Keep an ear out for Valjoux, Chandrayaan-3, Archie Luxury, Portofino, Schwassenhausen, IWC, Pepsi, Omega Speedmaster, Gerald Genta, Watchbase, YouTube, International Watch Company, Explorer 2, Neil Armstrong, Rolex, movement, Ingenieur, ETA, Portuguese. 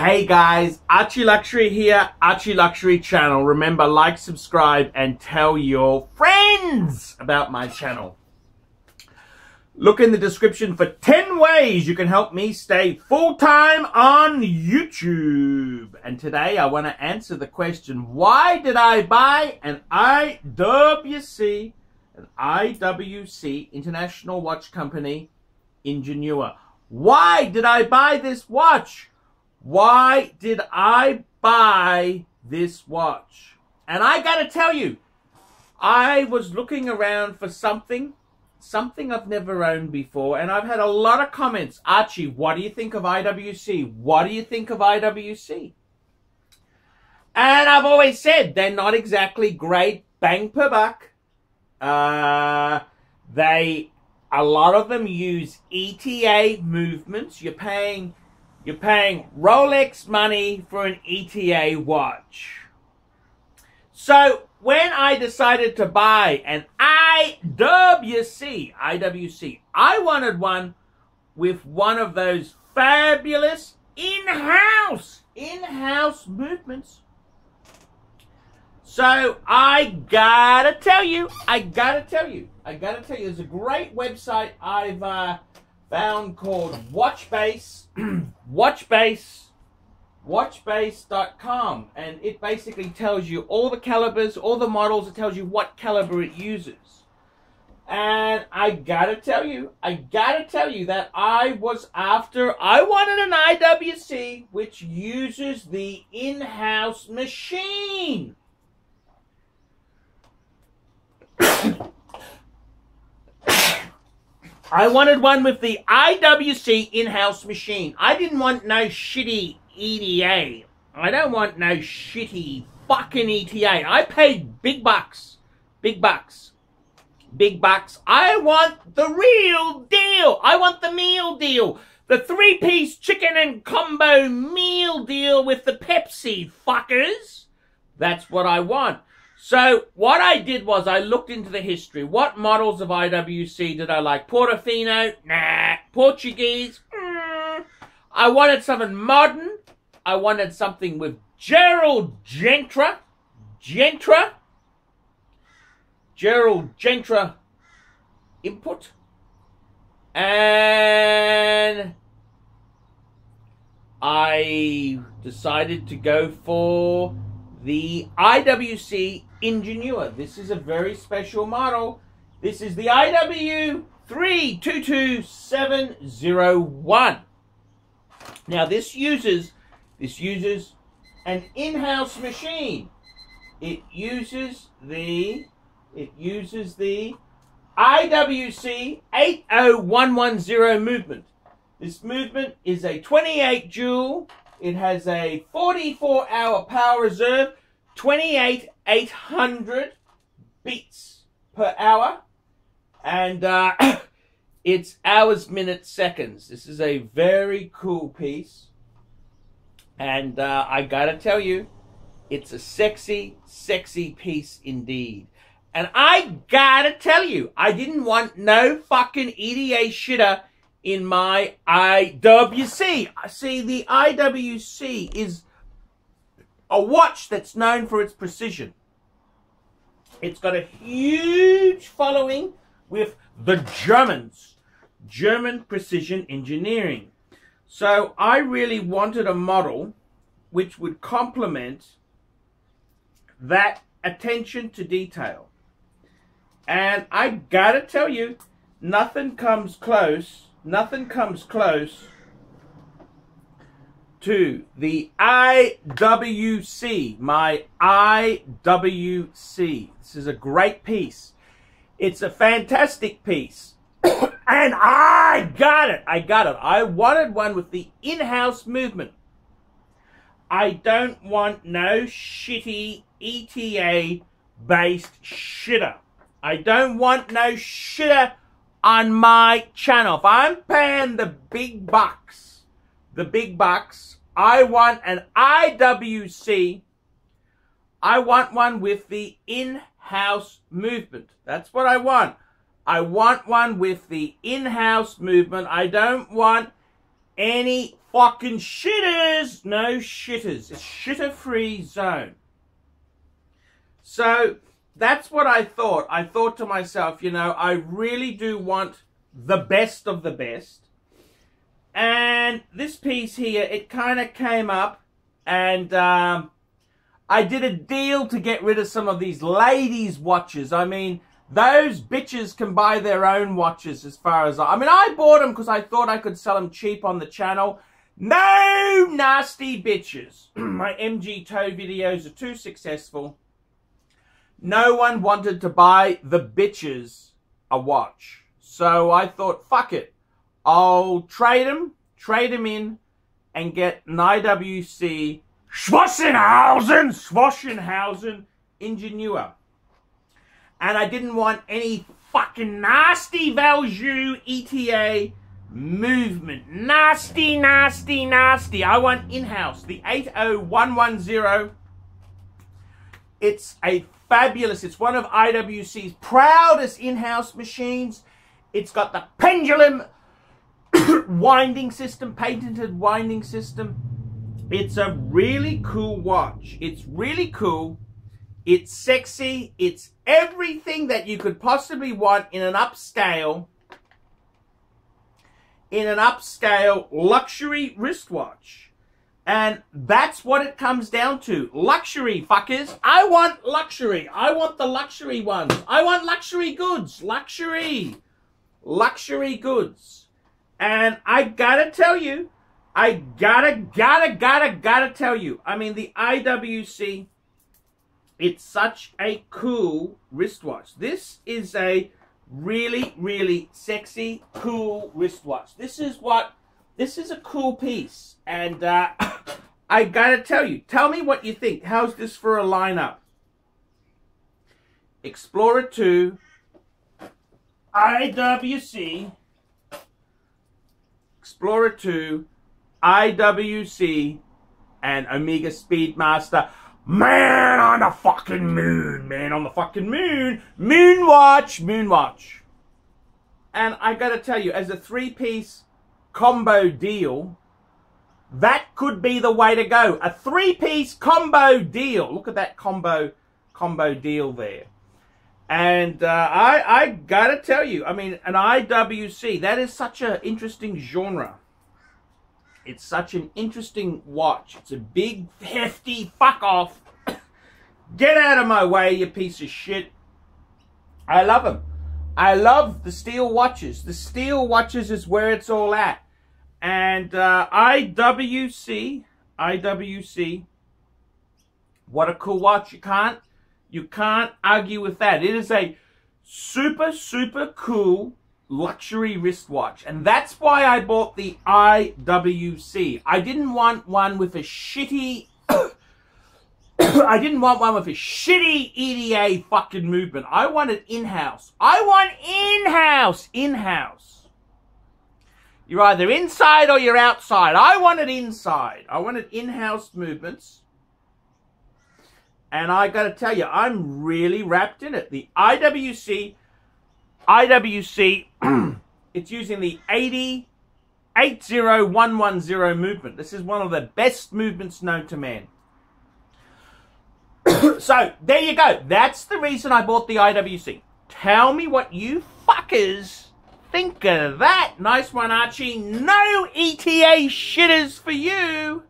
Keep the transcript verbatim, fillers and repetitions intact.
Hey guys, Archie Luxury here, Archie Luxury channel. Remember, like, subscribe, and tell your friends about my channel. Look in the description for ten ways you can help me stay full-time on YouTube. And today I want to answer the question, why did I buy an I W C, an I W C, International Watch Company, Ingenieur? Why did I buy this watch? Why did I buy this watch? And I gotta tell you, I was looking around for something, something I've never owned before, and I've had a lot of comments. Archie, what do you think of I W C? What do you think of I W C? And I've always said they're not exactly great bang per buck. Uh, they, a lot of them use E T A movements. You're paying... You're paying Rolex money for an E T A watch. So when I decided to buy an I W C, I W C, I wanted one with one of those fabulous in-house, in-house movements. So I gotta tell you, I gotta tell you, I gotta tell you, there's a great website I've... Uh, found called Watchbase, Watchbase, Watchbase dot com, and it basically tells you all the calibers, all the models. It tells you what caliber it uses. And I gotta tell you, I gotta tell you that I was after, I wanted an I W C which uses the in-house machine. I wanted one with the I W C in-house machine. I didn't want no shitty E T A. I don't want no shitty fucking E T A. I paid big bucks. Big bucks. Big bucks. I want the real deal. I want the meal deal. The three-piece chicken and combo meal deal with the Pepsi, fuckers. That's what I want. So what I did was I looked into the history. What models of I W C did I like? Portofino? Nah. Portuguese? Mm. I wanted something modern. I wanted something with Gerald Genta. Genta. Gerald Genta input. And I decided to go for the I W C Ingenieur. This is a very special model. This is the I W three two two seven zero one. Now this uses this uses an in-house machine. It uses the it uses the I W C eight zero one one zero movement. This movement is a twenty-eight joule. It has a forty-four hour power reserve, twenty-eight thousand eight hundred beats per hour, and uh, it's hours, minutes, seconds. This is a very cool piece, and uh, I gotta tell you, it's a sexy, sexy piece indeed. And I gotta tell you, I didn't want no fucking E T A shitter in my I W C. See, the I W C is a watch that's known for its precision. It's got a huge following with the Germans, German precision engineering. So I really wanted a model which would complement that attention to detail. And I gotta tell you, nothing comes close Nothing comes close to the I W C, my I W C. This is a great piece. It's a fantastic piece. And I got it. I got it. I wanted one with the in-house movement. I don't want no shitty E T A-based shitter. I don't want no shitter on my channel. If I'm paying the big bucks, the big bucks, I want an I W C. I want one with the in-house movement. That's what I want. I want one with the in-house movement. I don't want any fucking shitters. No shitters. It's shitter-free zone. So that's what I thought. I thought to myself, you know, I really do want the best of the best. And this piece here, it kind of came up, and um, I did a deal to get rid of some of these ladies' watches. I mean, those bitches can buy their own watches as far as... I, I mean, I bought them because I thought I could sell them cheap on the channel. No nasty bitches. My M G Toe videos are too successful. No one wanted to buy the bitches a watch. So I thought, fuck it. I'll trade them, trade them in, and get an I W C Schwassenhausen, Schwassenhausen Ingenieur. And I didn't want any fucking nasty Valjoux E T A movement. Nasty, nasty, nasty. I want in-house. The eight oh one one zero. It's a fabulous, it's one of I W C's proudest in-house machines. It's got the pendulum winding system, patented winding system. It's a really cool watch. It's really cool. It's sexy. It's everything that you could possibly want in an upscale, in an upscale luxury wristwatch. And that's what it comes down to. Luxury, fuckers. I want luxury. I want the luxury ones. I want luxury goods. Luxury. Luxury goods. And I gotta tell you, I gotta, gotta, gotta, gotta tell you. I mean, the I W C... it's such a cool wristwatch. This is a really, really sexy, cool wristwatch. This is what, this is a cool piece. And uh, I gotta tell you, tell me what you think. How's this for a lineup? Explorer two, I W C, Explorer two, I W C, and Omega Speedmaster. Man on the fucking moon, man on the fucking moon, Moonwatch, Moonwatch. And I gotta tell you, as a three-piece combo deal, that could be the way to go. A three-piece combo deal. Look at that combo, combo deal there. And uh, I, I gotta tell you, I mean, an I W C, that is such an interesting genre. It's such an interesting watch. It's a big, hefty fuck off. Get out of my way, you piece of shit. I love them. I love the steel watches. The steel watches is where it's all at. And uh, I W C, I W C, what a cool watch. You can't, you can't argue with that. It is a super, super cool luxury wristwatch, and that's why I bought the I W C. I didn't want one with a shitty I didn't want one with a shitty E D A fucking movement. I wanted in-house. I want in-house, in-house. You're either inside or you're outside. I wanted inside. I wanted in-house movements. And I gotta tell you, I'm really wrapped in it. The I W C I W C, it's using the eight oh one one zero movement. This is one of the best movements known to man. So, there you go. That's the reason I bought the I W C. Tell me what you fuckers think of that. Nice one, Archie. No E T A shitters for you.